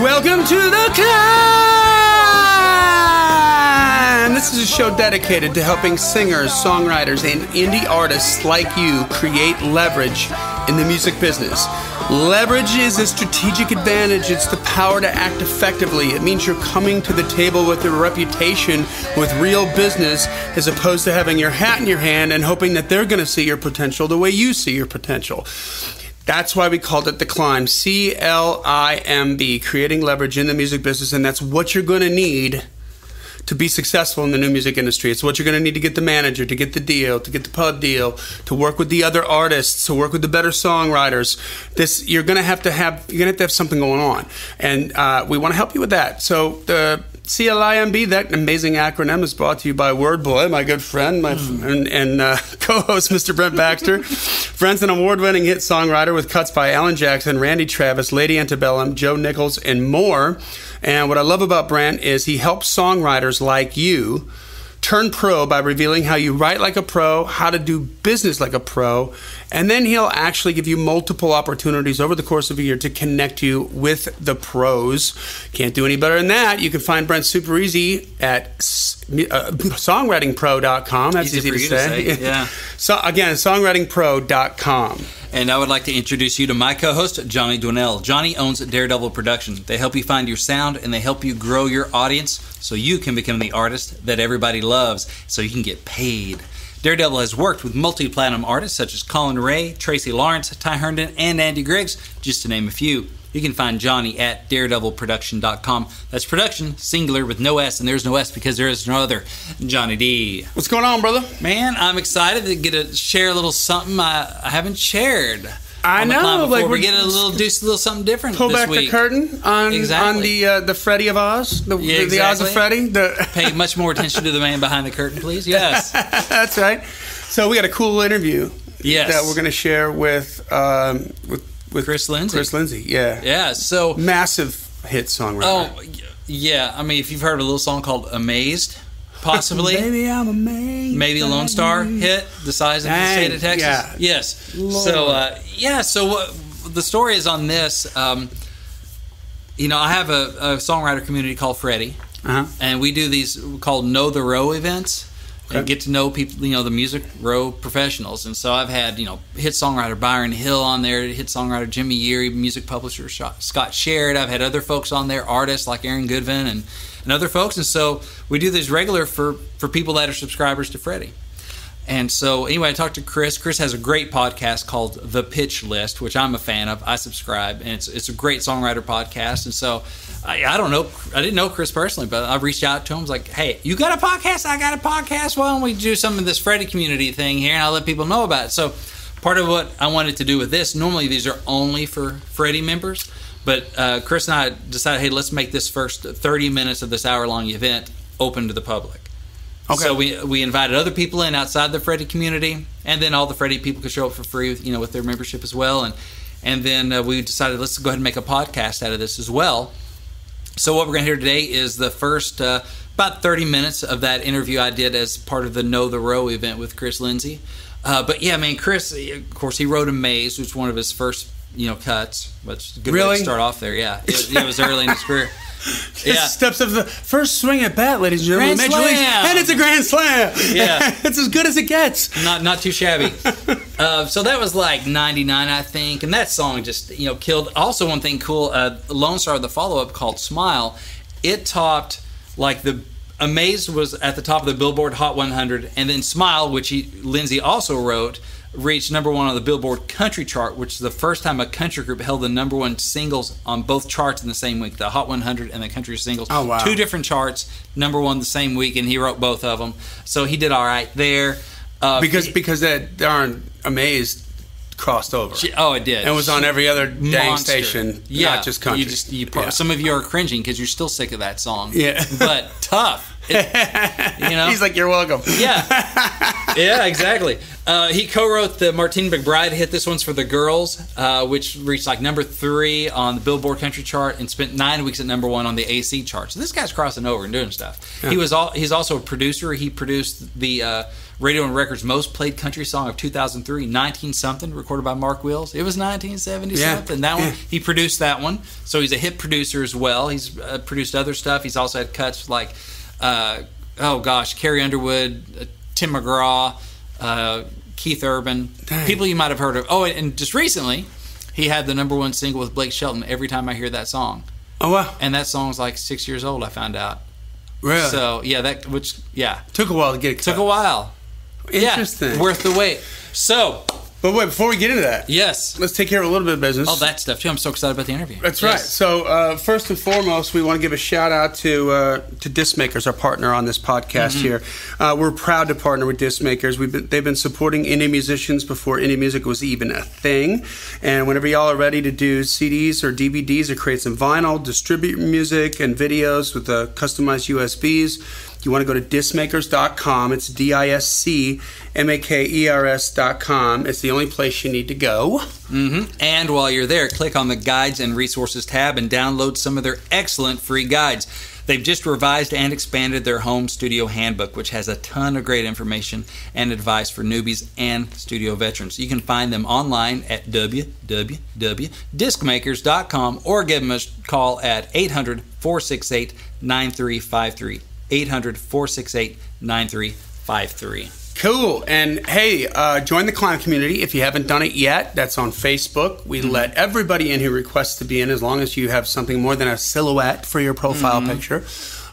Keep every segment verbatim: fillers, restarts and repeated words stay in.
Welcome to the CLIMB! This is a show dedicated to helping singers, songwriters, and indie artists like you create leverage in the music business. Leverage is a strategic advantage. It's the power to act effectively. It means you're coming to the table with your reputation, with real business, as opposed to having your hat in your hand and hoping that they're going to see your potential the way you see your potential. That's why we called it the CLIMB, C L I M B, creating leverage in the music business, and that's what you're going to need to be successful in the new music industry. It's what you're going to need to get the manager, to get the deal, to get the pub deal, to work with the other artists, to work with the better songwriters. This you're going to have to have. You're going to have to have something going on, and uh, we want to help you with that. So the C L I M B, that amazing acronym, is brought to you by Word Boy, my good friend, my mm. and, and uh, co-host, Mister Brent Baxter. Friend's an award-winning hit songwriter with cuts by Alan Jackson, Randy Travis, Lady Antebellum, Joe Nichols, and more. And what I love about Brent is he helps songwriters like you turn pro by revealing how you write like a pro, how to do business like a pro, and then he'll actually give you multiple opportunities over the course of a year to connect you with the pros. Can't do any better than that. You can find Brent super easy at uh, songwriting pro dot com. That's easy, easy to, for say. to say. Yeah. So again, songwriting pro dot com. And I would like to introduce you to my co-host, Johnny Dwinell. Johnny owns Daredevil Production. They help you find your sound, and they help you grow your audience so you can become the artist that everybody loves, so you can get paid. Daredevil has worked with multi-platinum artists such as Colin Ray, Tracy Lawrence, Ty Herndon, and Andy Griggs, just to name a few. You can find Johnny at daredevil production dot com. That's production, singular, with no S, and there's no S because there is no other. Johnny D. What's going on, brother? Man, I'm excited to get to share a little something I, I haven't shared. I know, like we're getting a little, do a little something different. Pull this back week. the curtain on exactly. on the uh, the Freddie of Oz, the, yeah, the, exactly. the Oz of Freddie. The Pay much more attention to the man behind the curtain, please. Yes, that's right. So we got a cool interview. Yes. That we're going to share with um, with. With Chris Lindsey. Chris Lindsey, yeah. Yeah, so... massive hit songwriter. Oh, yeah. I mean, if you've heard a little song called Amazed, possibly. Maybe I'm amazed. Maybe a Lone Star hit, the size of Dang. the state of Texas. Yeah. Yes. Lord. So, uh, yeah, so what, the story is on this. Um, you know, I have a, a songwriter community called Freddie, uh-huh. and we do these called Know the Row events. And get to know people, you know, the music row professionals. And so I've had, you know, hit songwriter Byron Hill on there, hit songwriter Jimmy Yeary, music publisher Scott Sherrod. I've had other folks on there, artists like Aaron Goodvin and, and other folks. And so we do this regular for, for people that are subscribers to Freddie. And so anyway, I talked to Chris. Chris has a great podcast called The Pitch List, which I'm a fan of. I subscribe, and it's it's a great songwriter podcast. And so I, I don't know, I didn't know Chris personally, but I reached out to him. I was like, "Hey, you got a podcast? I got a podcast. Why don't we do some of this Freddie community thing here, and I'll let people know about it?" So part of what I wanted to do with this, normally these are only for Freddie members, but uh, Chris and I decided, "Hey, let's make this first thirty minutes of this hour-long event open to the public." Okay. So we we invited other people in outside the Freddie community, and then all the Freddie people could show up for free, with, you know, with their membership as well. And and then uh, we decided let's go ahead and make a podcast out of this as well. So what we're going to hear today is the first uh, about thirty minutes of that interview I did as part of the Know the Row event with Chris Lindsey. Uh, but yeah, I mean, Chris, of course, he wrote Amazed, which was one of his first you know cuts. Which good really? way to start off there. Yeah, it, it was early in his career. Yeah. Just steps up the first swing at bat, ladies and gentlemen. Major League, and it's a grand slam. Yeah, it's as good as it gets. Not not too shabby. uh, so that was like ninety-nine, I think, and that song just you know killed. Also, one thing cool, uh, Lone Star, the follow-up called Smile, it topped like the Amazed was at the top of the Billboard Hot one hundred, and then Smile, which he, Lindsey also wrote, reached number one on the Billboard Country Chart, which is the first time a country group held the number one singles on both charts in the same week, the Hot one hundred and the Country Singles. Oh, wow. Two different charts, number one the same week, and he wrote both of them. So he did all right there. Uh, because he, because that darn Amazed crossed over. She, oh, it did. And was on every other Monster. dang station, yeah. not just country. You just, you yeah. Some of you are cringing because you're still sick of that song. Yeah. But tough. It, you know? He's like, you're welcome. Yeah, yeah, exactly. Uh, he co-wrote the Martine McBride hit. This one's for the girls, uh, which reached like number three on the Billboard Country Chart and spent nine weeks at number one on the A C chart. So this guy's crossing over and doing stuff. Yeah. He was all. He's also a producer. He produced the uh, Radio and Record's most played country song of two thousand three, nineteen something, recorded by Mark Wills. It was nineteen seventy something. Yeah. That one, he produced that one. So he's a hit producer as well. He's uh, produced other stuff. He's also had cuts like, uh, oh gosh, Carrie Underwood, uh, Tim McGraw, uh, Keith Urban, Dang. people you might have heard of. Oh, and just recently, he had the number one single with Blake Shelton, Every Time I Hear That Song. Oh, wow. And that song's like six years old, I found out. Really? So, yeah, that, which, yeah. Took a while to get it cut. Took a while. Interesting. Yeah, worth the wait. So. But wait, before we get into that. Yes. Let's take care of a little bit of business. All that stuff, too. I'm so excited about the interview. That's yes. right. So, uh, first and foremost, we want to give a shout-out to uh, to Disc Makers, our partner on this podcast mm-hmm. here. Uh, we're proud to partner with Disc Makers. We've been, they've been supporting indie musicians before indie music was even a thing. And whenever y'all are ready to do C Ds or D V Ds or create some vinyl, distribute music and videos with uh, customized U S Bs, you want to go to Disc Makers dot com. It's D I S C M A K E R S dot com. It's the only place you need to go. Mm-hmm. And while you're there, click on the Guides and Resources tab and download some of their excellent free guides. They've just revised and expanded their home studio handbook, which has a ton of great information and advice for newbies and studio veterans. You can find them online at w w w dot disc makers dot com or give them a call at eight hundred, four six eight, nine three five three. eight hundred, four six eight, nine three five three. Cool. And hey, uh, join the CLIMB community if you haven't done it yet. That's on Facebook. We mm-hmm. let everybody in who requests to be in, as long as you have something more than a silhouette for your profile mm-hmm. picture.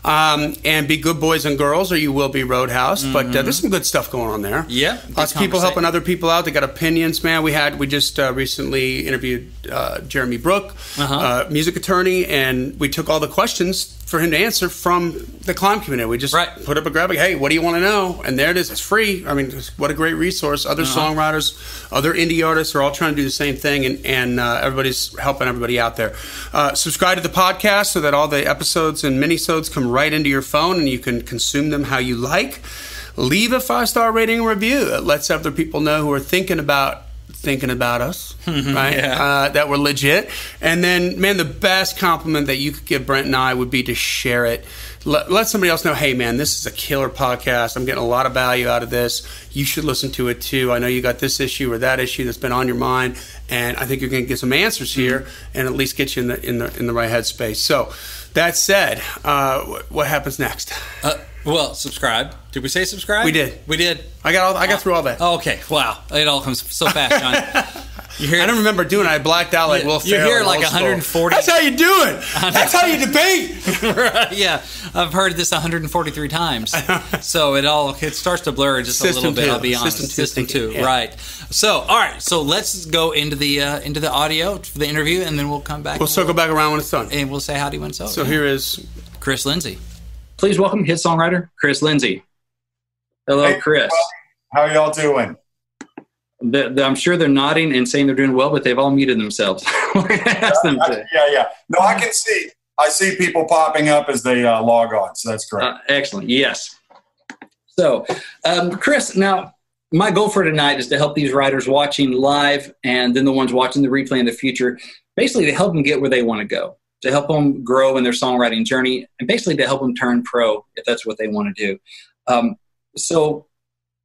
Um, and be good boys and girls, or you will be roadhouse. Mm-hmm. But uh, there's some good stuff going on there. Yeah, lots of people helping other people out. They got opinions, man. We had we just uh, recently interviewed uh, Jeremy Brooke, uh-huh. uh, music attorney, and we took all the questions for him to answer from the CLIMB community. We just right. put up a graphic. Hey, what do you want to know? And there it is. It's free. I mean, what a great resource. Other uh-huh. songwriters, other indie artists are all trying to do the same thing, and and uh, everybody's helping everybody out there. Uh, subscribe to the podcast so that all the episodes and minisodes come right into your phone and you can consume them how you like. Leave a five-star rating and review. It lets other people know who are thinking about thinking about us, right? yeah. uh, that we're legit. And then, man, the best compliment that you could give Brent and I would be to share it. Let, let somebody else know, hey, man, this is a killer podcast. I'm getting a lot of value out of this. You should listen to it, too. I know you got this issue or that issue that's been on your mind, and I think you're going to get some answers here mm-hmm. and at least get you in the, in the, in the right headspace. So that said, uh, what happens next? Uh, well, subscribe. Did we say subscribe? We did. We did. I got all, I got through all that. Oh, okay. Wow. It all comes so fast, John. You hear, I don't remember doing it. I blacked out like Will Ferrell. You hear like one hundred forty. That's how you do it. That's how you debate. Right, yeah. I've heard this one hundred forty-three times. So it all it starts to blur just System a little bit, two. I'll be honest. System two. System two. Yeah. Right. So, all right. So let's go into the uh, into the audio for the interview, and then we'll come back. We'll circle back around when it's done. And we'll say howdy when it's over. So yeah. Here is Chris Lindsey. Please welcome hit songwriter Chris Lindsey. Hello, hey, Chris. How are y'all doing? The, the, I'm sure they're nodding and saying they're doing well, but they've all muted themselves. Ask them to. Yeah, yeah. No, I can see. I see people popping up as they uh, log on, so that's great. Uh, excellent, yes. So, um, Chris, now, my goal for tonight is to help these writers watching live and then the ones watching the replay in the future, basically to help them get where they want to go, to help them grow in their songwriting journey, and basically to help them turn pro if that's what they want to do. Um, so,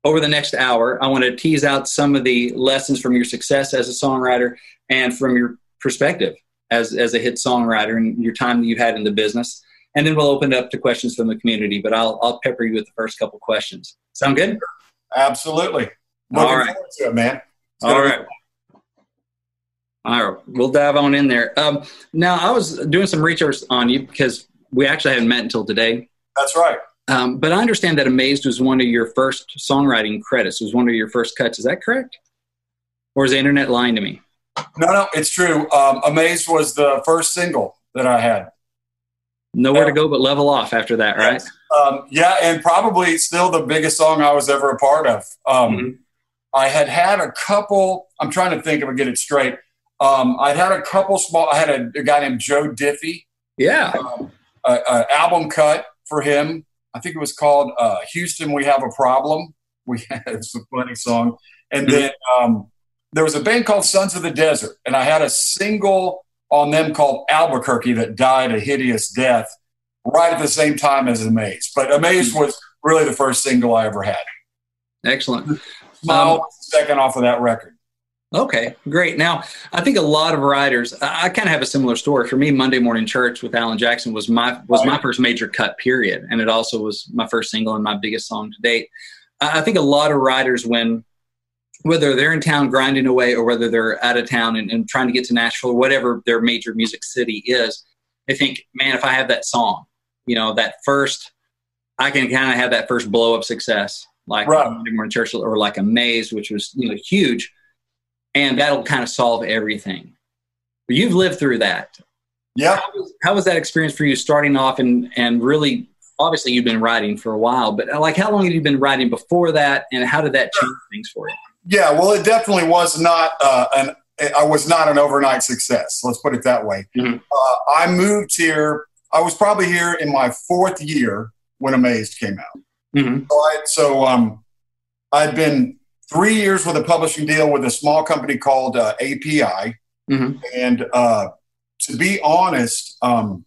over the next hour, I want to tease out some of the lessons from your success as a songwriter and from your perspective as, as a hit songwriter and your time that you've had in the business. And then we'll open it up to questions from the community, but I'll, I'll pepper you with the first couple questions. Sound good? Absolutely. Looking All right. forward to it, man. All right. All right. We'll dive on in there. Um, now, I was doing some research on you because we actually hadn't met until today. That's right. Um, but I understand that Amazed was one of your first songwriting credits, was one of your first cuts. Is that correct? Or is the internet lying to me? No, no, it's true. Um, Amazed was the first single that I had. Nowhere yeah. to go but level off after that, right? Um, yeah, and probably still the biggest song I was ever a part of. Um, mm-hmm. I had had a couple, I'm trying to think if I get it straight. Um, I'd had a couple small, I had a, a guy named Joe Diffie. Yeah. Um, a, a album cut for him. I think it was called uh, Houston, We Have a Problem. We had, it's a funny song. And mm-hmm. then um, there was a band called Sons of the Desert, and I had a single on them called Albuquerque that died a hideous death right at the same time as Amazed. But Amazed was really the first single I ever had. Excellent. Smile um, second off of that record. Okay, great. Now, I think a lot of writers, I, I kind of have a similar story. For me, Monday Morning Church with Alan Jackson was my was oh, yeah. my first major cut, period. And it also was my first single and my biggest song to date. I, I think a lot of writers, when whether they're in town grinding away or whether they're out of town and, and trying to get to Nashville or whatever their major music city is, they think, man, if I have that song, you know, that first, I can kind of have that first blow up success, like right. Monday Morning Church or like Amazed, which was, you know, huge. And that'll kind of solve everything. But you've lived through that. Yeah. How was, how was that experience for you starting off and, and really, obviously you've been writing for a while, but like how long have you been writing before that and how did that change things for you? Yeah, well, it definitely was not uh, an, I was not an overnight success. Let's put it that way. Mm-hmm. uh, I moved here. I was probably here in my fourth year when Amazed came out. Mm-hmm. So, I, so um, I'd been three years with a publishing deal with a small company called uh, A P I. Mm-hmm. And uh, to be honest, um,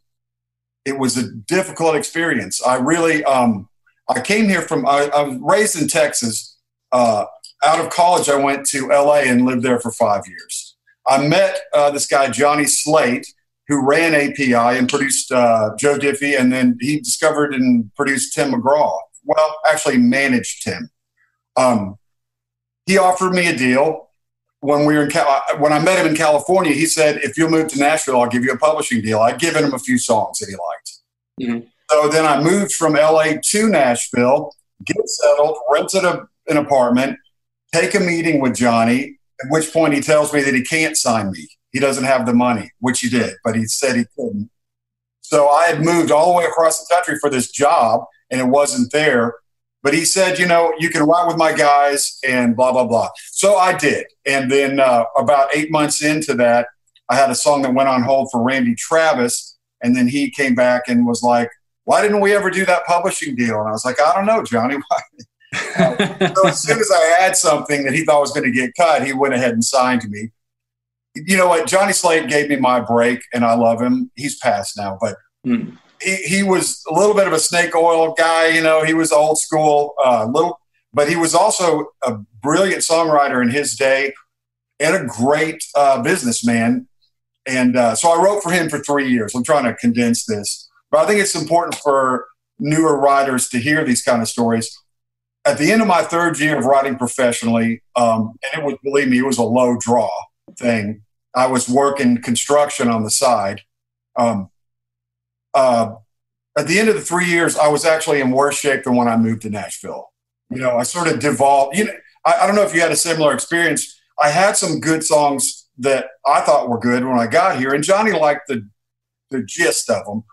it was a difficult experience. I really, um, I came here from, I, I was raised in Texas. Uh, out of college, I went to L A and lived there for five years. I met uh, this guy, Johnny Slate, who ran A P I and produced uh, Joe Diffie. And then he discovered and produced Tim McGraw. Well, actually managed Tim. Um, He offered me a deal when we were in Cal- when I met him in California. He said, "If you'll move to Nashville, I'll give you a publishing deal." I'd given him a few songs that he liked. Mm-hmm. So then I moved from L A to Nashville, get settled, rented a, an apartment, take a meeting with Johnny. At which point he tells me that he can't sign me; he doesn't have the money, which he did, but he said he couldn't. So I had moved all the way across the country for this job, and it wasn't there. But he said, you know, you can ride with my guys and blah, blah, blah. So I did. And then uh, about eight months into that, I had a song that went on hold for Randy Travis. And then he came back and was like, why didn't we ever do that publishing deal? And I was like, I don't know, Johnny. uh, so as soon as I had something that he thought was going to get cut, he went ahead and signed me. You know what? Johnny Slate gave me my break, and I love him. He's passed now, but mm. He, he was a little bit of a snake oil guy, you know, he was old school, uh, little, but he was also a brilliant songwriter in his day and a great uh, businessman. And uh, so I wrote for him for three years. I'm trying to condense this, but I think it's important for newer writers to hear these kind of stories. At the end of my third year of writing professionally, um, and it was, believe me, it was a low draw thing. I was working construction on the side. Um, Uh, at the end of the three years, I was actually in worse shape than when I moved to Nashville. You know, I sort of devolved. You know, I, I don't know if you had a similar experience. I had some good songs that I thought were good when I got here, and Johnny liked the the gist of them.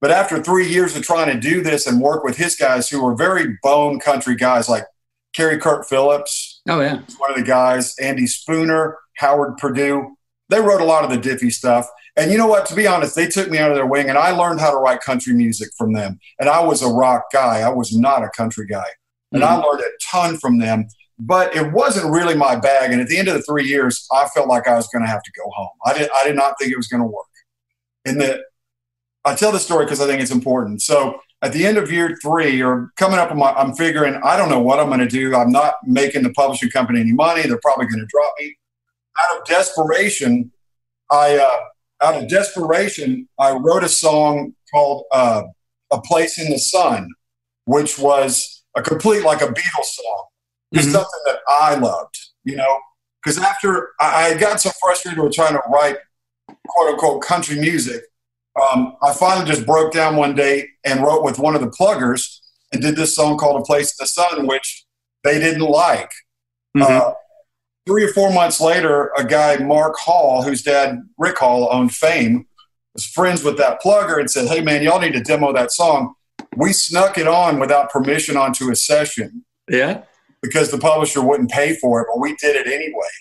But after three years of trying to do this and work with his guys, who were very bone country guys, like Kerry Kurt Phillips, oh yeah, one of the guys, Andy Spooner, Howard Perdue, they wrote a lot of the Diffie stuff. And you know what, to be honest, they took me under their wing and I learned how to write country music from them. And I was a rock guy. I was not a country guy. And mm-hmm. I learned a ton from them, but it wasn't really my bag. And at the end of the three years, I felt like I was going to have to go home. I did, I did not think it was going to work. And the, I tell this story because I think it's important. So at the end of year three or coming up, on my, I'm figuring, I don't know what I'm going to do. I'm not making the publishing company any money. They're probably going to drop me. Out of desperation, I... Uh, Out of desperation, I wrote a song called uh, A Place in the Sun, which was a complete, like a Beatles song. It's mm-hmm. something that I loved, you know, because after I, I got so frustrated with trying to write quote unquote country music, um, I finally just broke down one day and wrote with one of the pluggers and did this song called A Place in the Sun, which they didn't like. Mm-hmm. Uh, Three or four months later, a guy, Mark Hall, whose dad, Rick Hall, owned Fame, was friends with that plugger and said, hey, man, y'all need to demo that song. We snuck it on without permission onto a session. Yeah. Because the publisher wouldn't pay for it, but we did it anyway.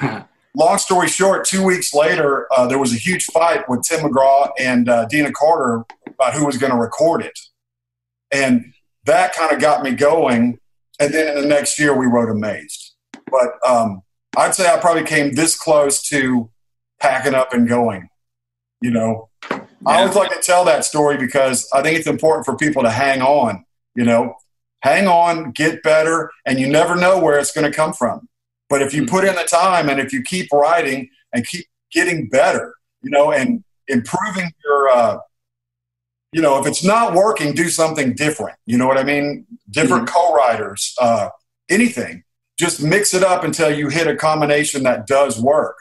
Huh. Long story short, two weeks later, uh, there was a huge fight with Tim McGraw and uh, Dina Carter about who was going to record it. And that kind of got me going. And then in the next year, we wrote Amazed. But um, I'd say I probably came this close to packing up and going, you know. Yeah. I always like to tell that story because I think it's important for people to hang on, you know. hang on, get better, and you never know where it's going to come from. But if you put in the time and if you keep writing and keep getting better, you know, and improving your, uh, you know, if it's not working, do something different. You know what I mean? Different mm-hmm. co-writers, uh, anything. Just mix it up until you hit a combination that does work.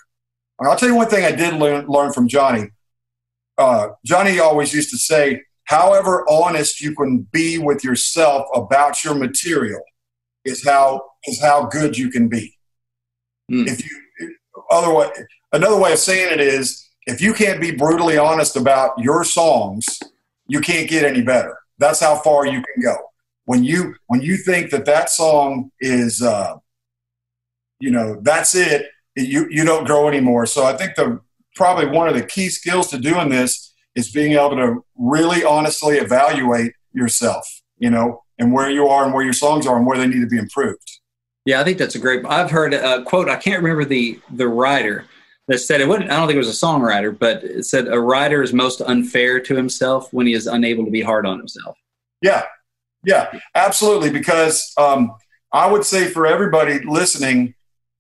And I'll tell you one thing I did learn, learn from Johnny. Uh, Johnny always used to say, however honest you can be with yourself about your material is how is how good you can be. Mm. If you, other way, another way of saying it is, if you can't be brutally honest about your songs, you can't get any better. That's how far you can go. When you when you think that that song is, uh, you know, that's it, you you don't grow anymore. So I think the probably one of the key skills to doing this is being able to really honestly evaluate yourself, you know, and where you are and where your songs are and where they need to be improved. Yeah, I think that's a great, I've heard a quote, I can't remember the the writer that said, it wouldn't, I don't think it was a songwriter, but it said a writer is most unfair to himself when he is unable to be hard on himself. Yeah, yeah, absolutely. Because um, I would say for everybody listening,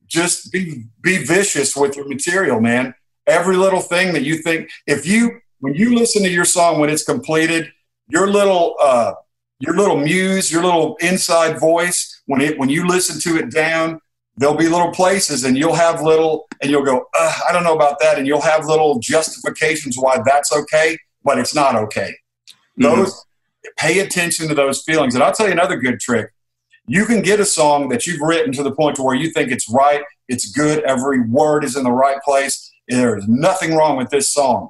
just be be vicious with your material, man. Every little thing that you think, if you, when you listen to your song, when it's completed, your little uh, your little muse, your little inside voice, when it when you listen to it down, there'll be little places and you'll have little, and you'll go, uh, I don't know about that. And you'll have little justifications why that's okay, but it's not okay. Those mm-hmm. Pay attention to those feelings. And I'll tell you another good trick. You can get a song that you've written to the point to where you think it's right, it's good, every word is in the right place. There's nothing wrong with this song.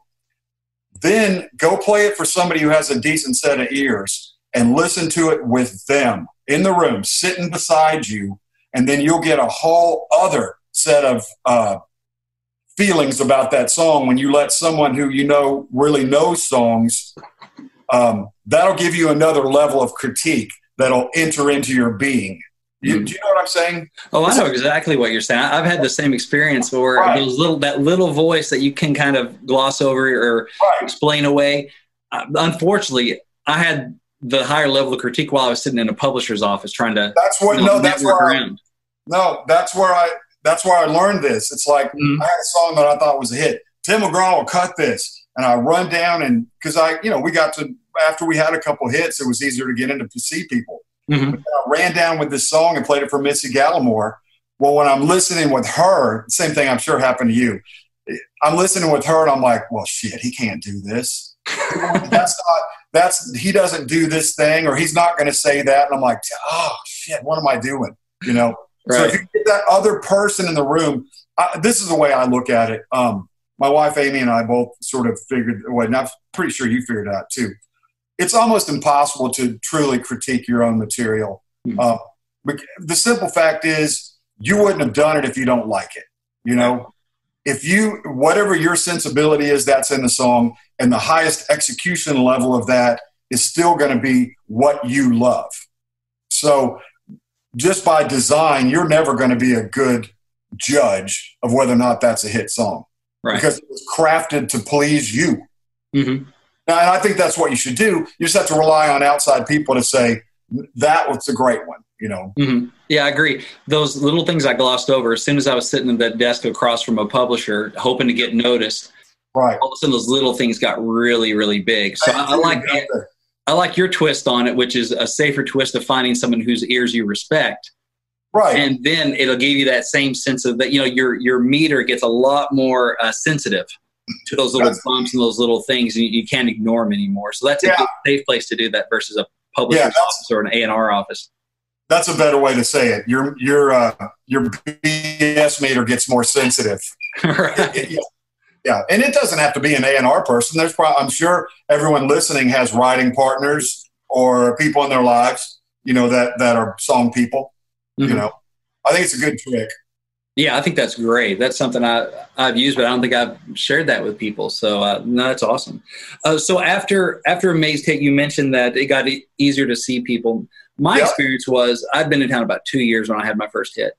Then go play it for somebody who has a decent set of ears and listen to it with them in the room, sitting beside you, and then you'll get a whole other set of uh, feelings about that song when you let someone who you know really knows songs. Um, that'll give you another level of critique that'll enter into your being. You, do you know what I'm saying? Oh, I know exactly what you're saying. I've had the same experience where right. those little, that little voice that you can kind of gloss over or right. explain away. Uh, unfortunately, I had the higher level of critique while I was sitting in a publisher's office trying to. That's what. You know, no, that's where. I, no, that's where I. That's where I learned this. It's like mm-hmm. I had a song that I thought was a hit. Tim McGraw will cut this, and I run down and because I, you know, we got to after we had a couple hits, it was easier to get in to see people. Mm-hmm. I ran down with this song and played it for Missy Gallimore. Well, when I'm listening with her, same thing I'm sure happened to you. I'm listening with her and I'm like, well, shit, he can't do this. that's not, that's, he doesn't do this thing or he's not going to say that. And I'm like, oh shit, what am I doing? You know? Right. So if you get that other person in the room, I, this is the way I look at it. Um, my wife, Amy, and I both sort of figured, well, and I'm pretty sure you figured it out too. It's almost impossible to truly critique your own material. Mm-hmm. Uh, but the simple fact is you wouldn't have done it if you don't like it. You know, if you, whatever your sensibility is, that's in the song and the highest execution level of that is still going to be what you love. So just by design, you're never going to be a good judge of whether or not that's a hit song right. because it was crafted to please you. Mm-hmm. And I think that's what you should do. You just have to rely on outside people to say, that was a great one, you know? Mm-hmm. Yeah, I agree. Those little things I glossed over, as soon as I was sitting at that desk across from a publisher, hoping to get noticed, right. all of a sudden those little things got really, really big. So I, I, I like the, I like your twist on it, which is a safer twist of finding someone whose ears you respect. Right. And then it'll give you that same sense of that, you know, your, your meter gets a lot more uh, sensitive to those little bumps and those little things, and you can't ignore them anymore. So that's a yeah. good, safe place to do that versus a publisher's yeah, office or an A and R office. That's a better way to say it. Your your uh, your B S meter gets more sensitive. right. it, it, yeah, and it doesn't have to be an A and R person. There's probably, I'm sure everyone listening has writing partners or people in their lives, you know, that that are song people. Mm-hmm. You know, I think it's a good trick. Yeah, I think that's great. That's something I, I've used, but I don't think I've shared that with people. So uh, no, that's awesome. Uh, so after after Amazed hit, you mentioned that it got e- easier to see people. My yep. experience was I'd been in town about two years when I had my first hit,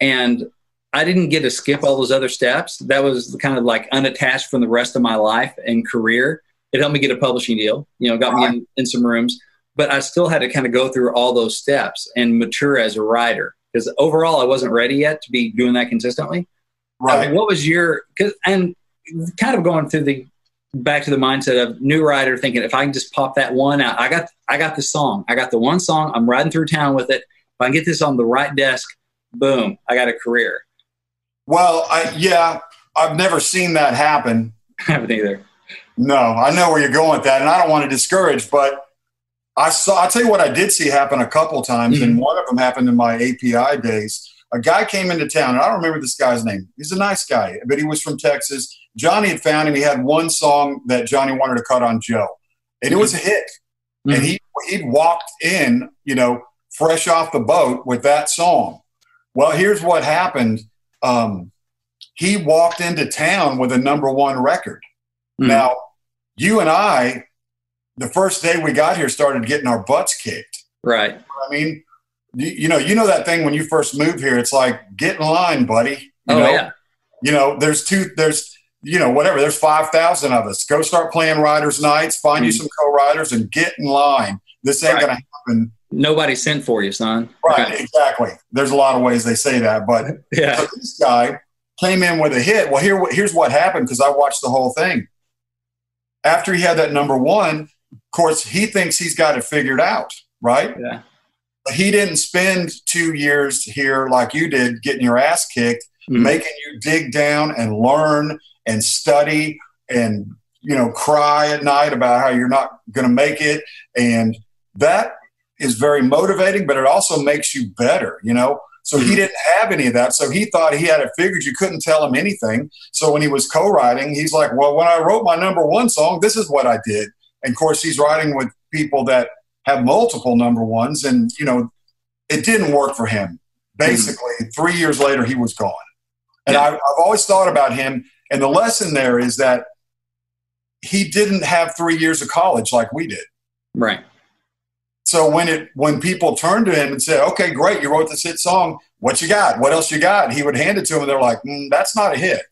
and I didn't get to skip all those other steps. That was kind of like unattached from the rest of my life and career. It helped me get a publishing deal. You know, got right. me in, in some rooms. But I still had to kind of go through all those steps and mature as a writer, because overall I wasn't ready yet to be doing that consistently. Right. Uh, what was your, cause, and kind of going through the, back to the mindset of new writer thinking, if I can just pop that one out, I got, I got the song, I got the one song, I'm riding through town with it. If I can get this on the right desk, boom, I got a career. Well, I, yeah, I've never seen that happen. I haven't either. No, I know where you're going with that, and I don't want to discourage, but I saw, I tell you what I did see happen a couple times, mm-hmm. and one of them happened in my A P I days. A guy came into town, and I don't remember this guy's name. He's a nice guy, but he was from Texas. Johnny had found him. He had one song that Johnny wanted to cut on Joe, and it was a hit. Mm-hmm. And he he'd walked in, you know, fresh off the boat with that song. Well, here's what happened. Um, he walked into town with a number one record. Mm-hmm. Now, you and I, the first day we got here, started getting our butts kicked. Right. You know what I mean, you, you know, you know that thing when you first move here, it's like, get in line, buddy. You oh, know? Yeah. You know, there's two, there's, you know, whatever, there's five thousand of us. Go start playing writers' nights, find mm-hmm. you some co-writers, and get in line. This ain't right. going to happen. Nobody sent for you, son. Right, okay. Exactly. There's a lot of ways they say that, but yeah. So this guy came in with a hit. Well, here, here's what happened, because I watched the whole thing. After he had that number one, of course, he thinks he's got it figured out, right? Yeah. But he didn't spend two years here like you did, getting your ass kicked, mm-hmm. making you dig down and learn and study and, you know, cry at night about how you're not going to make it. And that is very motivating, but it also makes you better, you know? So he didn't have any of that. So he thought he had it figured. You couldn't tell him anything. So when he was co-writing, he's like, well, when I wrote my number one song, this is what I did. And of course, he's writing with people that have multiple number ones. And, you know, it didn't work for him. Basically, mm-hmm. three years later, he was gone. And yeah. I, I've always thought about him. And the lesson there is that he didn't have three years of college like we did. Right. So when it when people turned to him and said, okay, great, you wrote this hit song, what you got? What else you got? He would hand it to them, and they're like, mm, that's not a hit.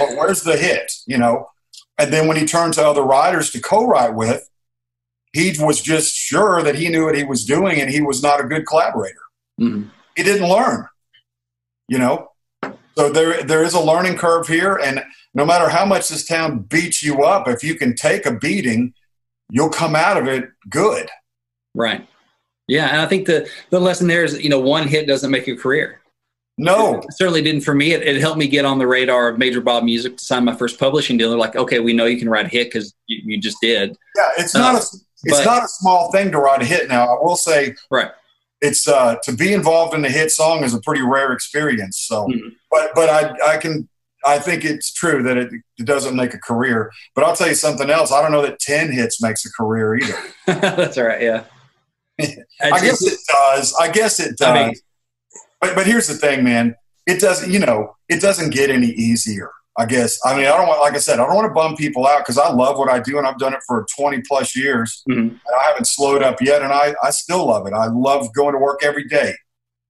Well, where's the hit, you know? And then when he turned to other writers to co-write with, he was just sure that he knew what he was doing, and he was not a good collaborator. Mm-hmm. He didn't learn, you know? So there, there is a learning curve here, and no matter how much this town beats you up, if you can take a beating, you'll come out of it good. Right. Yeah. And I think the, the lesson there is, you know, one hit doesn't make a career. No. It certainly didn't for me. It, it helped me get on the radar of Major Bob Music to sign my first publishing deal. They're like, okay, we know you can write a hit because you, you just did. Yeah. It's uh, not a, it's but, not a small thing to write a hit now. I will say right. it's uh, to be involved in a hit song is a pretty rare experience. So, mm-hmm. but, but I, I can, I think it's true that it, it doesn't make a career, but I'll tell you something else. I don't know that ten hits makes a career either. That's all right. Yeah. I guess it does. I guess it does. I mean, but but here's the thing, man. It doesn't. You know, it doesn't get any easier. I guess. I mean, I don't want. Like I said, I don't want to bum people out because I love what I do and I've done it for twenty plus years. Mm-hmm. And I haven't slowed up yet, and I I still love it. I love going to work every day,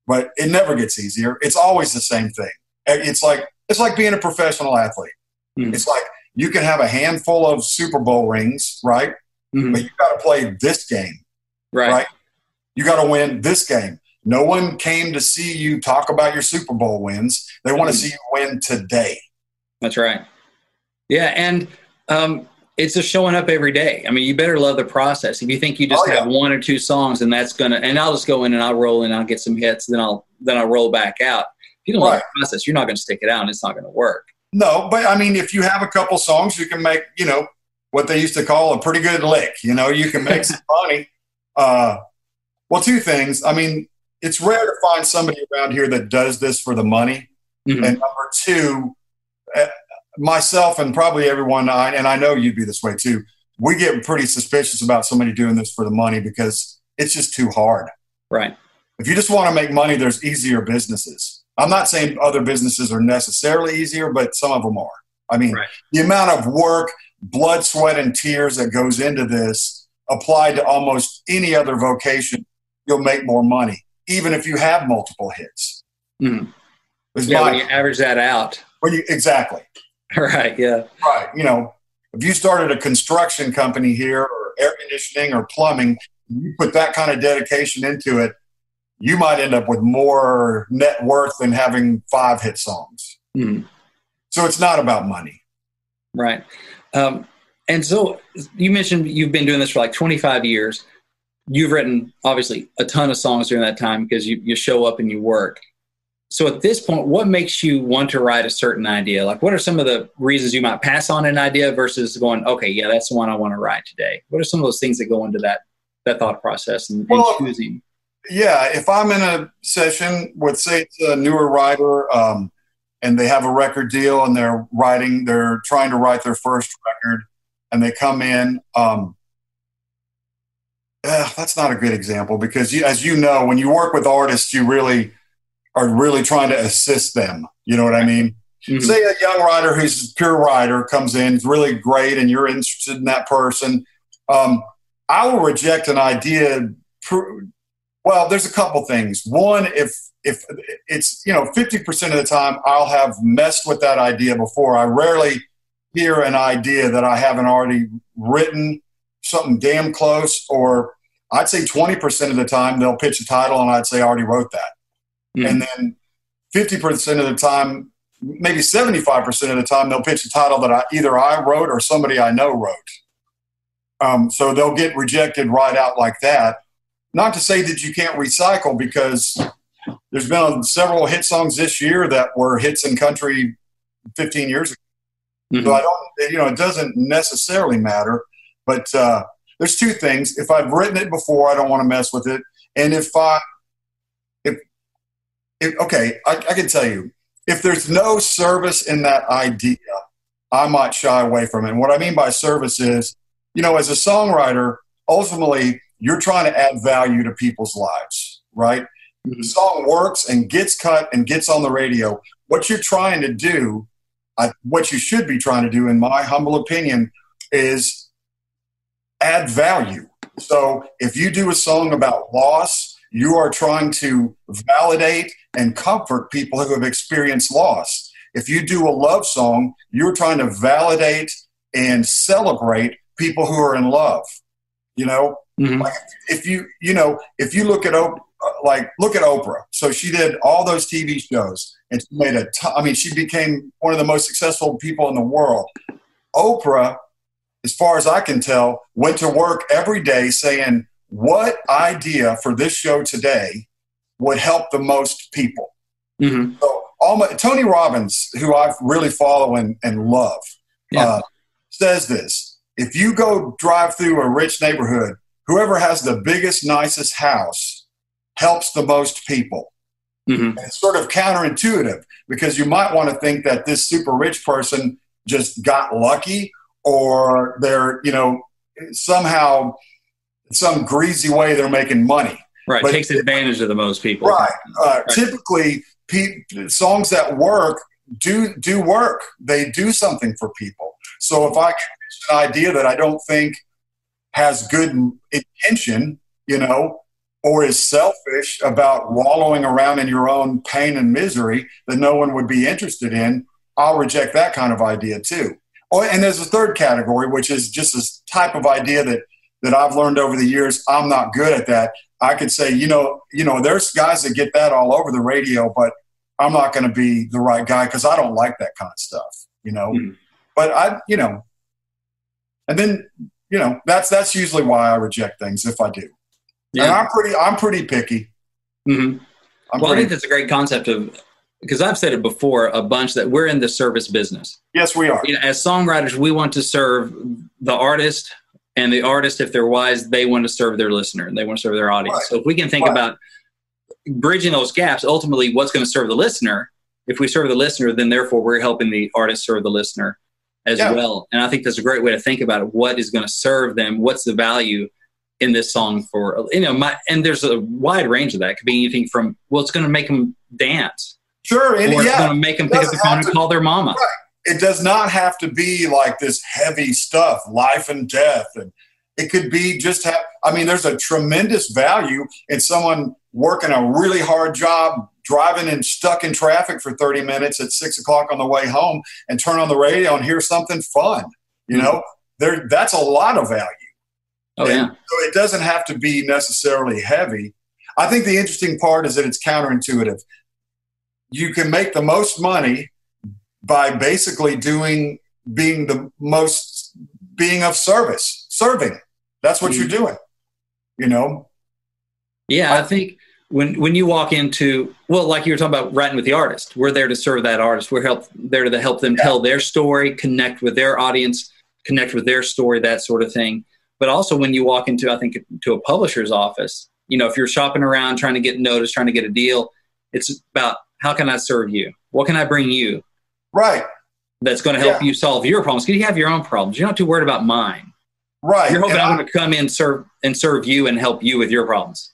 but it never gets easier. It's always the same thing. It's like it's like being a professional athlete. Mm-hmm. It's like you can have a handful of Super Bowl rings, right? Mm-hmm. But you got to play this game, right? right? You got to win this game. No one came to see you talk about your Super Bowl wins. They want to see you win today. That's right. Yeah, and um, it's just showing up every day. I mean, you better love the process. If you think you just oh, yeah. have one or two songs and that's gonna, and I'll just go in and I'll roll in and I'll get some hits, then I'll then I'll roll back out. If you don't right. love the process, you're not going to stick it out, and it's not going to work. No, but I mean, if you have a couple songs, you can make, you know, what they used to call a pretty good lick. You know, you can make some money. Uh, Well, two things. I mean, it's rare to find somebody around here that does this for the money. Mm-hmm. And number two, myself and probably everyone, I, and I know you'd be this way too, we get pretty suspicious about somebody doing this for the money because it's just too hard. Right. If you just want to make money, there's easier businesses. I'm not saying other businesses are necessarily easier, but some of them are. I mean, right. the amount of work, blood, sweat, and tears that goes into this applied to almost any other vocation. You'll make more money, even if you have multiple hits. Mm. Yeah, my, when you average that out. When you, exactly. Right, yeah. Right, you know, if you started a construction company here or air conditioning or plumbing, you put that kind of dedication into it, you might end up with more net worth than having five hit songs. Mm. So it's not about money. Right. Um, and so you mentioned you've been doing this for like twenty-five years. You've written, obviously, a ton of songs during that time because you, you show up and you work. So at this point, what makes you want to write a certain idea? Like, what are some of the reasons you might pass on an idea versus going, okay, yeah, that's the one I want to write today? What are some of those things that go into that that thought process and, well, and choosing? Yeah, if I'm in a session with, say, it's a newer writer um, and they have a record deal and they're writing, they're trying to write their first record and they come in. Um, uh, that's not a good example because, you, as you know, when you work with artists, you really are really trying to assist them. You know what I mean? Mm-hmm. Say a young writer who's a pure writer comes in, is really great, and you're interested in that person. Um, I will reject an idea. Pr- well, there's a couple things. One, if if it's, you know, fifty percent of the time I'll have messed with that idea before. I rarely hear an idea that I haven't already written something damn close, or I'd say twenty percent of the time they'll pitch a title and I'd say I already wrote that. And then fifty percent of the time, maybe seventy-five percent of the time, they'll pitch a title that I, either I wrote or somebody I know wrote. Um, so they'll get rejected right out like that. Not to say that you can't recycle, because there's been several hit songs this year that were hits in country fifteen years ago. Mm-hmm. So I don't, you know, it doesn't necessarily matter. But uh, there's two things. If I've written it before, I don't want to mess with it. And if I... It, okay, I, I can tell you, if there's no service in that idea, I might shy away from it. And what I mean by service is, you know, as a songwriter, ultimately, you're trying to add value to people's lives, right? Mm-hmm. The song works and gets cut and gets on the radio. What you're trying to do, I, what you should be trying to do, in my humble opinion, is add value. So if you do a song about loss, you are trying to validate and comfort people who have experienced loss. If you do a love song, you're trying to validate and celebrate people who are in love. You know, mm-hmm. like if you, you know, if you look at, like, look at Oprah. So she did all those T V shows and she made a t- I mean, she became one of the most successful people in the world. Oprah, as far as I can tell, went to work every day saying, what idea for this show today would help the most people? Mm-hmm. So, all my, Tony Robbins, who I really follow and, and love, yeah. uh, says this. If you go drive through a rich neighborhood, whoever has the biggest, nicest house helps the most people. Mm-hmm. And it's sort of counterintuitive, because you might want to think that this super rich person just got lucky, or they're, you know, somehow – some greasy way they're making money. Right, but takes advantage of the most people. Right. Uh, right. Typically, pe- songs that work do do work. They do something for people. So if I can an idea that I don't think has good intention, you know, or is selfish about wallowing around in your own pain and misery that no one would be interested in, I'll reject that kind of idea too. Or, and there's a third category, which is just this type of idea that that I've learned over the years, I'm not good at that. I could say, you know, you know, there's guys that get that all over the radio, but I'm not going to be the right guy because I don't like that kind of stuff, you know. Mm. But I, you know, and then, you know, that's that's usually why I reject things if I do. Yeah. And I'm pretty, I'm pretty picky. Mm-hmm. I'm well, pretty, I think that's a great concept of, because I've said it before a bunch, that we're in the service business. Yes, we are. You know, as songwriters, we want to serve the artist. And the artist, if they're wise, they want to serve their listener and they want to serve their audience. Right. So if we can think right. about bridging those gaps, ultimately what's going to serve the listener, if we serve the listener, then therefore we're helping the artist serve the listener as yeah. well. And I think that's a great way to think about it. What is going to serve them? What's the value in this song for, you know, my, and there's a wide range of that. It could be anything from, well, it's going to make them dance. Sure. And or it's yeah, going to make them pick up the phone to, and call their mama. Right. It does not have to be like this heavy stuff, life and death. And it could be just, ha- I mean, there's a tremendous value in someone working a really hard job, driving and stuck in traffic for thirty minutes at six o'clock on the way home, and turn on the radio and hear something fun. You know, there, that's a lot of value. Oh, and yeah. So it doesn't have to be necessarily heavy. I think the interesting part is that it's counterintuitive. You can make the most money by basically doing, being the most, being of service, serving. That's what mm. you're doing, you know? Yeah, I, I think when when you walk into, well, like you were talking about writing with the artist, we're there to serve that artist. We're help, there to help them yeah. tell their story, connect with their audience, connect with their story, that sort of thing. But also when you walk into, I think, to a publisher's office, you know, if you're shopping around, trying to get noticed, trying to get a deal, it's about how can I serve you? What can I bring you? Right. That's going to help yeah. you solve your problems. Because you have your own problems. You're not too worried about mine. Right. You're hoping and I'm going to come in serve and serve you and help you with your problems.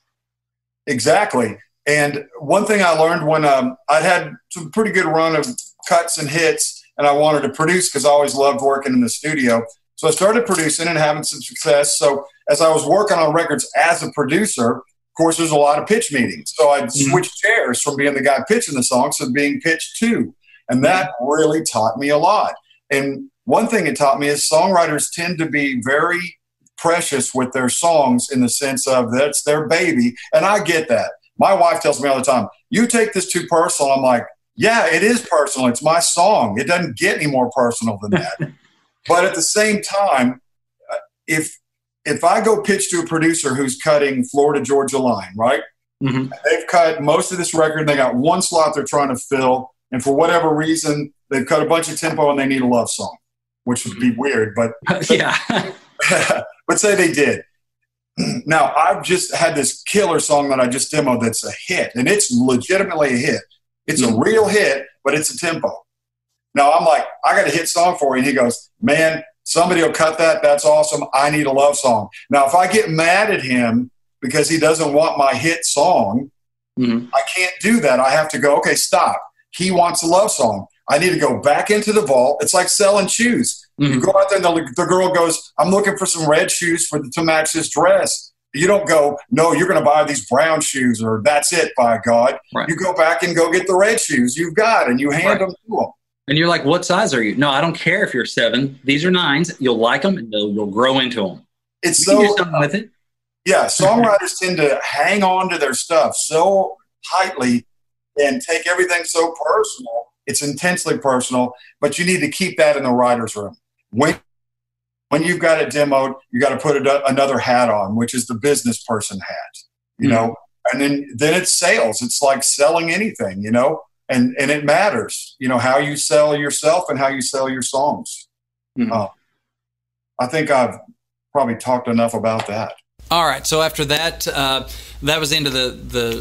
Exactly. And one thing I learned when um, I had some pretty good run of cuts and hits, and I wanted to produce because I always loved working in the studio. So I started producing and having some success. So as I was working on records as a producer, of course, there's a lot of pitch meetings. So I switched mm-hmm. chairs from being the guy pitching the songs to being pitched too. And that mm-hmm. really taught me a lot. And one thing it taught me is songwriters tend to be very precious with their songs in the sense of that's their baby. And I get that. My wife tells me all the time, you take this too personal. I'm like, yeah, it is personal. It's my song. It doesn't get any more personal than that. But at the same time, if if I go pitch to a producer who's cutting Florida Georgia Line, right? Mm-hmm. They've cut most of this record. They got one slot they're trying to fill. And for whatever reason, they've cut a bunch of tempo and they need a love song, which would be weird. But yeah, but say they did. Now, I've just had this killer song that I just demoed that's a hit. And it's legitimately a hit. It's mm-hmm. a real hit, but it's a tempo. Now, I'm like, I got a hit song for you. And he goes, man, somebody will cut that. That's awesome. I need a love song. Now, if I get mad at him because he doesn't want my hit song, mm-hmm. I can't do that. I have to go, okay, stop. He wants a love song. I need to go back into the vault. It's like selling shoes. Mm-hmm. You go out there and the, the girl goes, I'm looking for some red shoes for the, to match this dress. You don't go, no, you're going to buy these brown shoes or that's it, by God. Right. You go back and go get the red shoes you've got and you hand right. them to them. And you're like, what size are you? No, I don't care if you're seven. These are nines. You'll like them and they'll, you'll grow into them. It's you so, can do something with it. Yeah, songwriters tend to hang on to their stuff so tightly and take everything so personal. It's intensely personal, but you need to keep that in the writer's room. When, when you've got it demoed, you got to put a, another hat on, which is the business person hat, you mm-hmm. know, and then, then it's sales. It's like selling anything, you know. And and it matters, you know, how you sell yourself and how you sell your songs. Mm-hmm. uh, I think I've probably talked enough about that. All right. So after that, uh, that was the end of the,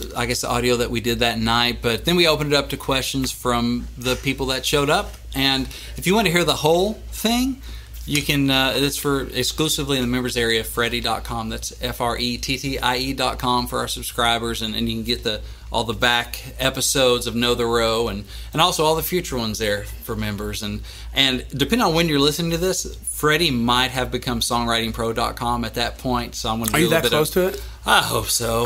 the, I guess, the audio that we did that night. But then we opened it up to questions from the people that showed up. And if you want to hear the whole thing, you can, uh, it's for exclusively in the members area, Freddie dot com. That's F R E T T I E dot com for our subscribers. And, and you can get the all the back episodes of Know the Row and, and also all the future ones there for members. And and depending on when you're listening to this, Freddie might have become songwriting pro dot com at that point. So I'm going to do a little bit of... Are you that close to it? I hope so.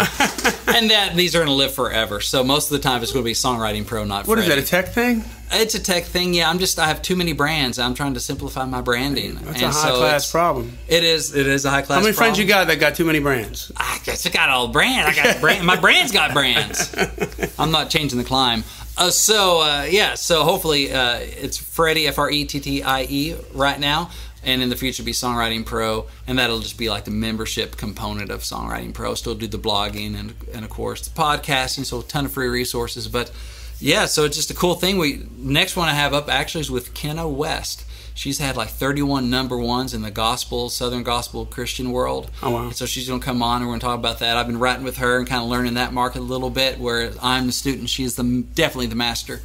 And that these are going to live forever. So most of the time it's going to be Songwriting Pro, not Freddie. What is that, a tech thing? It's a tech thing, yeah. I'm just, I have too many brands. I'm trying to simplify my branding. That's and a high so class problem. It is, it is a high class problem. How many problem. friends you got that got too many brands? I just got all brands. I got brand, my brand's got brands. I'm not changing the climb. Uh, so, uh, yeah, so hopefully uh, it's Freddie, F R E T T I E right now. And in the future be Songwriting Pro, and that'll just be like the membership component of Songwriting Pro. Still do the blogging and, and of course, the podcasting, so a ton of free resources. But, yeah, so it's just a cool thing. We next one I have up actually is with Kenna West. She's had like thirty-one number ones in the gospel, Southern gospel Christian world. Oh, wow. And so she's going to come on and we're going to talk about that. I've been writing with her and kind of learning that market a little bit, where I'm the student, she is the, definitely the master.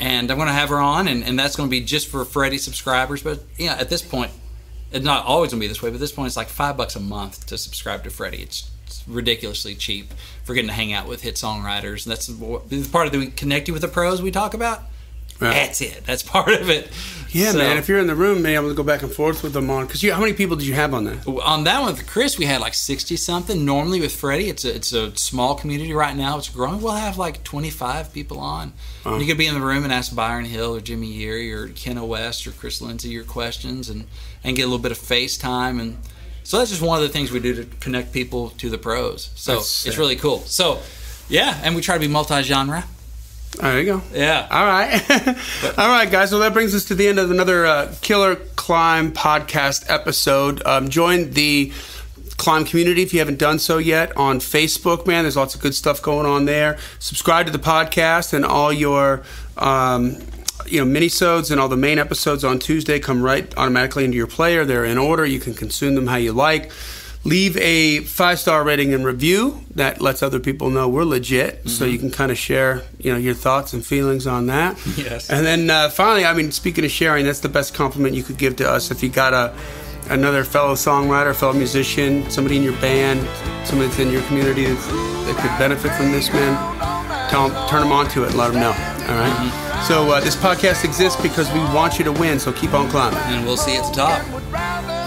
And I'm going to have her on, and, and that's going to be just for Freddie subscribers. But yeah, at this point, it's not always going to be this way, but at this point it's like five bucks a month to subscribe to Freddie. It's, it's ridiculously cheap for getting to hang out with hit songwriters. And that's the part of the we connect you with the pros we talk about. Right. That's it. That's part of it. Yeah, so, man. If you're in the room, man, I'm going to go back and forth with them on. Because how many people did you have on that? On that one with Chris, we had like sixty-something. Normally with Freddie, it's a, it's a small community right now. It's growing. We'll have like twenty-five people on. Um, you could be in the room and ask Byron Hill or Jimmy Yeary or Kenna West or Chris Lindsey your questions and, and get a little bit of face time. And So that's just one of the things we do to connect people to the pros. So that's it's sick. Really cool. So yeah, and we try to be multi-genre. There you go. Yeah. All right. All right, guys. So that brings us to the end of another uh, Killer Climb podcast episode. Um, join the Climb community if you haven't done so yet on Facebook, man. There's lots of good stuff going on there. Subscribe to the podcast and all your um, you know, mini-sodes and all the main episodes on Tuesday come right automatically into your player. They're in order. You can consume them how you like. Leave a five-star rating and review. That lets other people know we're legit. Mm-hmm. So you can kind of share, you know, your thoughts and feelings on that. Yes. And then uh, finally, I mean, speaking of sharing, that's the best compliment you could give to us. If you got a another fellow songwriter, fellow musician, somebody in your band, somebody that's in your community that could benefit from this, man, tell them, turn them on to it and let them know. All right? Mm-hmm. So uh, this podcast exists because we want you to win, so keep on climbing. And we'll see you at the top.